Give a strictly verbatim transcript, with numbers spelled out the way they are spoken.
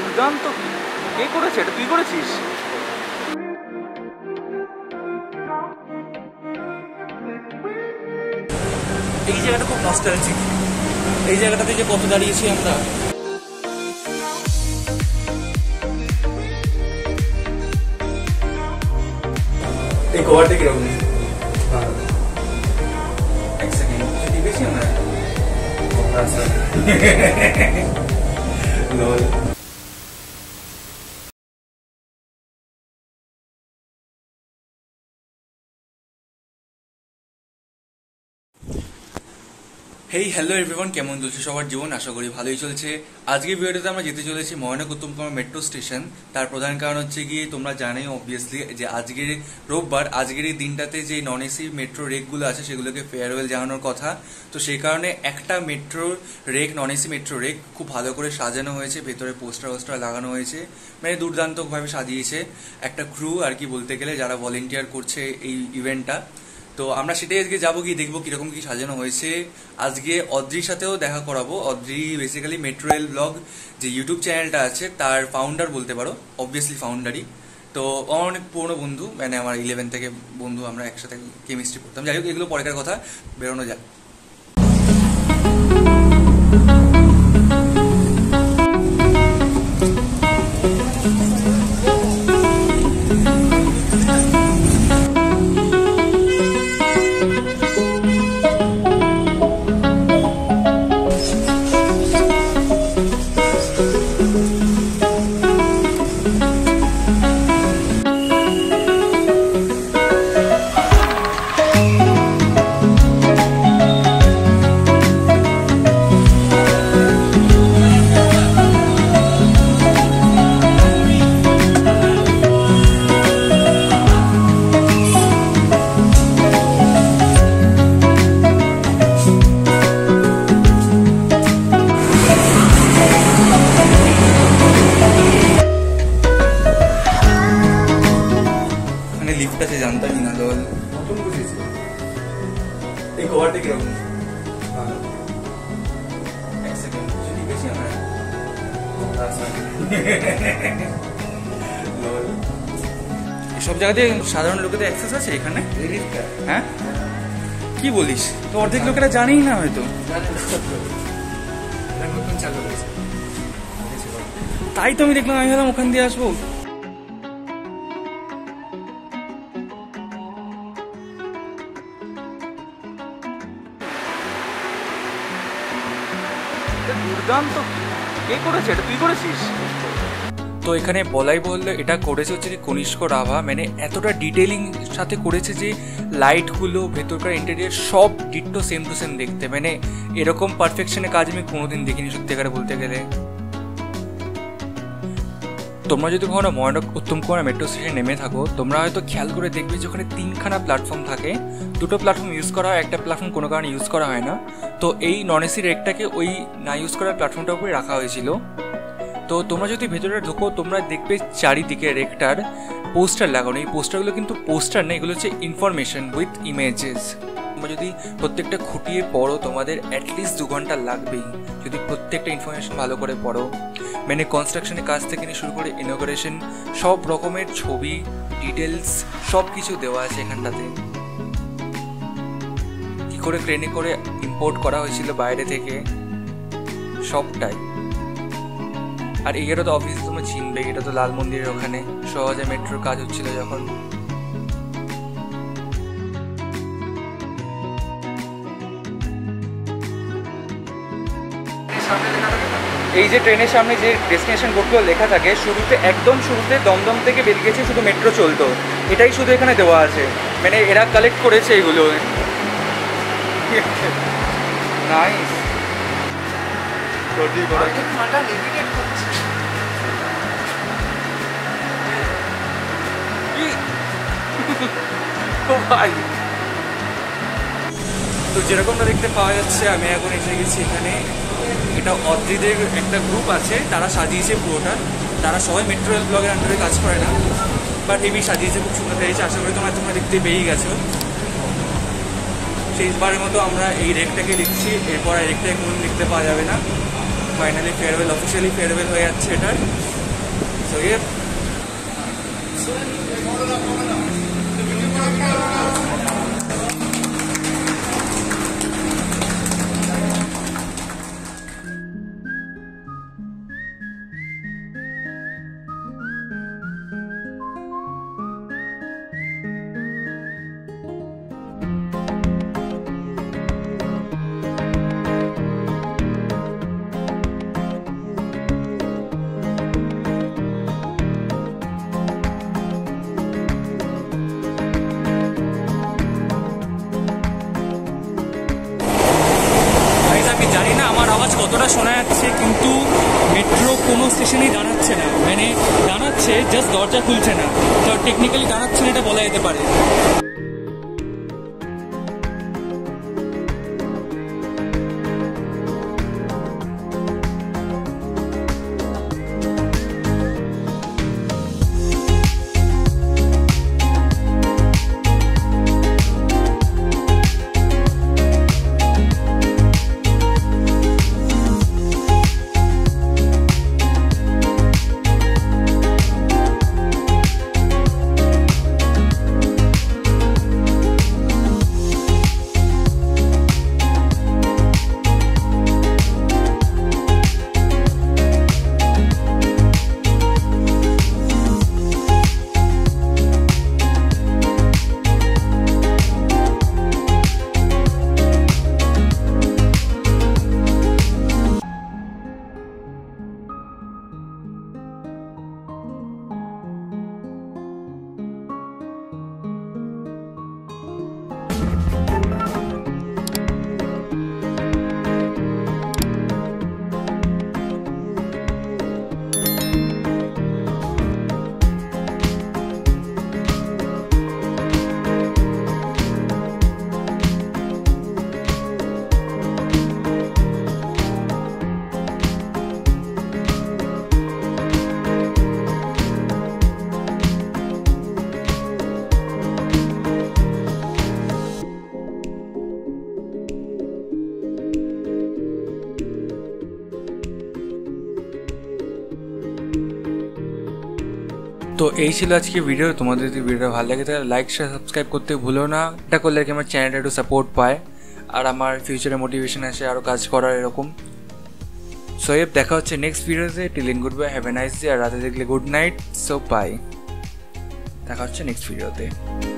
দুর্দান্ত। কে করেছে এটা? তুই করেছিস? এই জায়গাটা খুব নস্টালজিক, এই জায়গাটাতে যে কত দাঁড়িয়েছি আমরা। এই গোয়াটা কি রকম? এক সেকেন্ড, যদি বেশি না লল। হেই হ্যালো এভরিওয়ান, কেমন চলছে সবার জীবন? আশা করি ভালোই চলছে। আজকের ভিডিওটাতে আমরা যেতে চলেছি মহানায়ক উত্তম কুমার মেট্রো স্টেশন। তার প্রধান কারণ হচ্ছে গিয়ে তোমরা জানোই অবভিয়াসলি যে আজকের রোববার, আজকের এই দিনটাতে যে নন এসি মেট্রো রেকগুলো আছে সেগুলোকে ফেয়ারওয়েল জানানোর কথা। তো সেই কারণে একটা metro rake, non AC metro rake খুব ভালো করে সাজানো হয়েছে, ভেতরে পোস্টার ওস্টার লাগানো হয়েছে, মানে দুর্দান্তভাবে সাজিয়েছে একটা ক্রু আর কি বলতে গেলে, যারা ভলেন্টিয়ার করছে এই ইভেন্টটা। তো আমরা সেটাই আজকে যাবো, গিয়ে দেখবো কিরকম কি সাজানো হয়েছে। আজকে অদ্রির সাথেও দেখা করাবো। Adri basically metro rail blog যে ইউটিউব চ্যানেলটা আছে তার ফাউন্ডার বলতে পারো, অবভিয়াসলি ফাউন্ডারই। তো আমার অনেক পুরনো বন্ধু, মানে আমার ইলেভেন থেকে বন্ধু, আমরা একসাথে কেমিস্ট্রি পড়তাম। যাই হোক, এগুলো পরেকার কথা, বেরোনো যায়। সব জায়গাতে সাধারণ লোকেদের অ্যাক্সেস আছে এখানে, হ্যাঁ? কি বলিস? তো অর্ধেক লোকেরা জানেই না হয়তো। তাই তো আমি দেখলাম, আমি ভাবলাম ওখান দিয়ে আসবো। দুর্দান্ত। কে করেছে এটা? তুই করেছিস? তো এখানে বলাই বললো এটা করেছে হচ্ছে যে কনিষ্ক রাভা। মানে এতটা ডিটেলিং সাথে করেছে যে লাইটগুলো, ভেতরকার ইন্টেরিয়ার সব ডিটো সেম টু সেম দেখতে। মানে এরকম পারফেকশনে কাজ আমি কোনোদিন দেখিনি সত্যিকারে বলতে গেলে। তোমরা যদি কখনো মহানায়ক উত্তম কুমার মেট্রো স্টেশনে নেমে থাকো, তোমরা হয়তো খেয়াল করে দেখবে যে ওখানে তিনখানা প্ল্যাটফর্ম থাকে। দুটো প্ল্যাটফর্ম ইউজ করা হয়, একটা প্ল্যাটফর্ম কোনো কারণে ইউজ করা হয় না। তো এই নন এসি রেকটাকে ওই না ইউজ করার প্ল্যাটফর্মটার উপরে রাখা হয়েছিল। তো তোমরা যদি ভেতরে ঢোকো, তোমরা দেখবে চারিদিকে রেকটার পোস্টার লাগানো। এই পোস্টারগুলো কিন্তু পোস্টার না, এগুলো হচ্ছে ইনফরমেশন উইথ ইমেজেস। তোমরা যদি প্রত্যেকটা খুঁটিয়ে পড়ো, তোমাদের অ্যাটলিস্ট দু ঘন্টা লাগবেই যদি প্রত্যেকটা ইনফরমেশন ভালো করে পড়ো। মানে কনস্ট্রাকশনের কাজ থেকে নিয়ে শুরু করে ইনোগ্রেশন, সব রকমের ছবি, ডিটেলস সব কিছু দেওয়া আছে এখানটাতে। কী করে ট্রেনে করে ইম্পোর্ট করা হয়েছিল বাইরে থেকে, সবটাই। আর এই তো অফিস তোমরা চিনবে, এটা তো লাল মন্দিরের ওখানে সহজে মেট্রোর কাজ হচ্ছিল যখন। এই যে ট্রেনের সামনে যে ডেস্টিনেশন বোর্ডগুলো লেখা থাকে, শুরুতে একদম শুরুতে দমদম থেকে বেরিয়ে গেছে শুধু মেট্রো চলতো, এটাই শুধু এখানে দেওয়া আছে। মানে এরা কালেক্ট করেছে এগুলো। নাইস। তো যেরকমটা দেখতে পাওয়া যাচ্ছে, আমি এখন এসে গেছি এখানে। এটা অদ্রিদের একটা গ্রুপ আছে, তারা সাজিয়েছে পুরোটা। তারা সবাই মেট্রো রেল ব্লগের আন্ডারে কাজ করে না, বাট এবি সাজিয়েছে, খুব সুন্দর হয়েছে। আশা করি তোমরা তোমরা দেখতে পেয়েই গেছো। শেষবারের মতো আমরা এই রেকটাকে দেখছি, এরপর আর রেকটা এখন দেখতে পাওয়া যাবে না। ফাইনালি ফেয়ারওয়েল, অফিসিয়ালি ফেয়ারওয়েল হয়ে যাচ্ছে এটার। So here. कतटा शोना जाच्छे किन्तु मेट्रो कोनो स्टेशनेई दाड़ाच्छे ना मैंने दाड़ाच्छे जस्ट दरजा खुलछे ना तो टेक्निकली दाड़ाच्छे ना एटा बोला जेते पारे। तो यही आज के भिडियो तुम्हारे जो भिडियो भालो लागे ताहले लाइक शेयर सबसक्राइब करते भूलो ना। एटा करले कि आमार चैनलटा एकटु सपोर्ट पाय और आमार फ्यूचरे मोटिवेशन आसे आरो काज करार एरकम। सो एब देखा होच्छे नेक्स्ट भिडियोते। Till then goodbye, have a nice day. और राते देखले गुड नाइट। सो बाय, देखा होच्छे नेक्स्ट भिडियोते।